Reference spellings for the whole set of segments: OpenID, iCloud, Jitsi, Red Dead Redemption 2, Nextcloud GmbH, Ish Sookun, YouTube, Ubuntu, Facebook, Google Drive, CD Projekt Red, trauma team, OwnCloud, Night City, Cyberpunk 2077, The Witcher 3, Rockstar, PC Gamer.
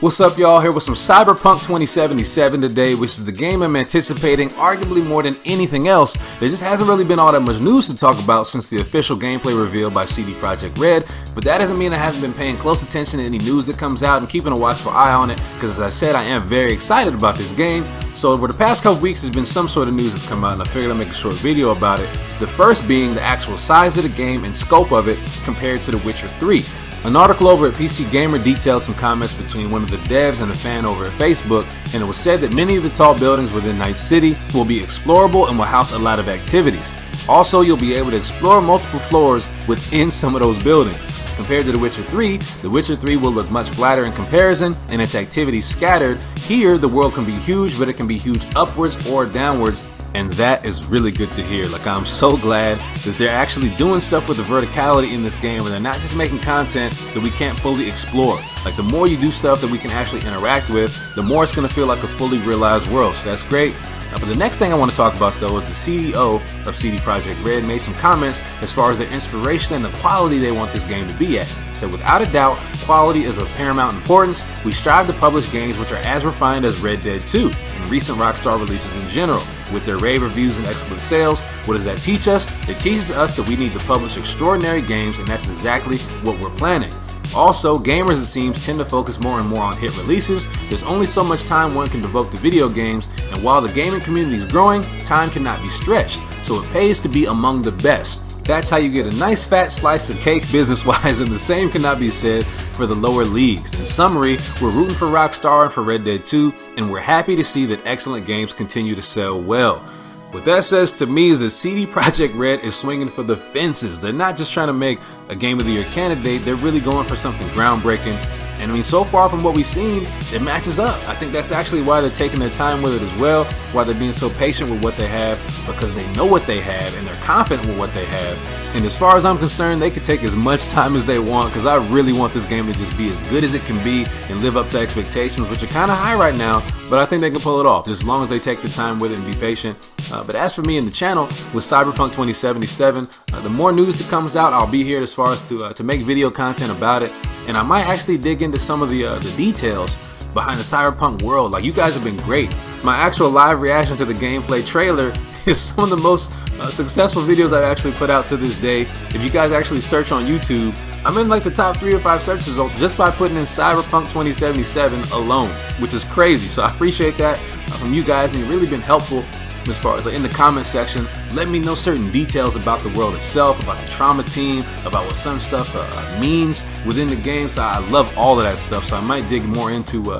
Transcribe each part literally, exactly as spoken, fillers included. What's up, y'all? Here with some Cyberpunk twenty seventy-seven today, which is the game I'm anticipating arguably more than anything else. There just hasn't really been all that much news to talk about since the official gameplay reveal by C D Projekt Red, but that doesn't mean I haven't been paying close attention to any news that comes out and keeping a watchful eye on it, because as I said, I am very excited about this game. So over the past couple weeks, there's been some sort of news that's come out, and I figured I'd make a short video about it. The first being the actual size of the game and scope of it compared to The Witcher three. An article over at P C Gamer detailed some comments between one of the devs and a fan over at Facebook, and it was said that many of the tall buildings within Night City will be explorable and will house a lot of activities. Also, you'll be able to explore multiple floors within some of those buildings. Compared to The Witcher three, The Witcher three will look much flatter in comparison and its activities scattered. Here, the world can be huge, but it can be huge upwards or downwards. And that is really good to hear. Like, I'm so glad that they're actually doing stuff with the verticality in this game, and they're not just making content that we can't fully explore. Like, the more you do stuff that we can actually interact with, the more it's going to feel like a fully realized world. So that's great. But the next thing I want to talk about, though, is the C E O of C D Projekt Red made some comments as far as their inspiration and the quality they want this game to be at. He said, without a doubt, quality is of paramount importance. We strive to publish games which are as refined as Red Dead two and recent Rockstar releases in general. With their rave reviews and excellent sales, what does that teach us? It teaches us that we need to publish extraordinary games, and that's exactly what we're planning. Also, gamers, it seems, tend to focus more and more on hit releases. There's only so much time one can devote to video games, and while the gaming community is growing, time cannot be stretched, so it pays to be among the best. That's how you get a nice fat slice of cake business-wise, and the same cannot be said for the lower leagues. In summary, we're rooting for Rockstar and for Red Dead two, and we're happy to see that excellent games continue to sell well. What that says to me is that C D Projekt Red is swinging for the fences. They're not just trying to make a Game of the Year candidate, they're really going for something groundbreaking. And I mean, so far from what we've seen, it matches up. I think that's actually why they're taking their time with it as well, why they're being so patient with what they have, because they know what they have and they're confident with what they have. And as far as I'm concerned, they could take as much time as they want, because I really want this game to just be as good as it can be and live up to expectations, which are kind of high right now, but I think they can pull it off as long as they take the time with it and be patient. Uh, but as for me and the channel, with Cyberpunk twenty seventy-seven, uh, the more news that comes out, I'll be here as far as to, uh, to make video content about it. And I might actually dig into some of the, uh, the details behind the Cyberpunk world. Like, you guys have been great. My actual live reaction to the gameplay trailer is some of the most uh, successful videos I've actually put out to this day. If you guys actually search on YouTube, I'm in like the top three or five search results just by putting in Cyberpunk twenty seventy-seven alone, which is crazy. So I appreciate that uh, from you guys, and you've really been helpful. As far as in the comment section, let me know certain details about the world itself, about the trauma team, about what some stuff uh, means within the game. So I love all of that stuff, so I might dig more into uh,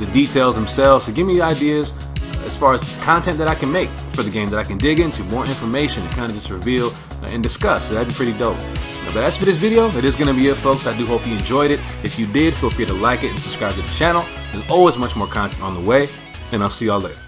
the details themselves. So give me ideas as far as content that I can make for the game that I can dig into, more information and kind of just reveal and discuss. So that'd be pretty dope. But that's for this video. That is going to be it, folks. I do hope you enjoyed it. If you did, feel free to like it and subscribe to the channel. There's always much more content on the way, and I'll see y'all later.